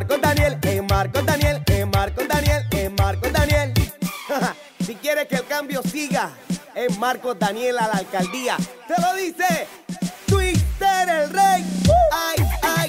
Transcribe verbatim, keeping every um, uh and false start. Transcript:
Marcos Daniel, en Marcos Daniel, en Marcos Daniel, en Marcos Daniel. Si quieres que el cambio siga, en Marcos Daniel a la alcaldía. Te lo dice Twitter el rey. Ay, ay.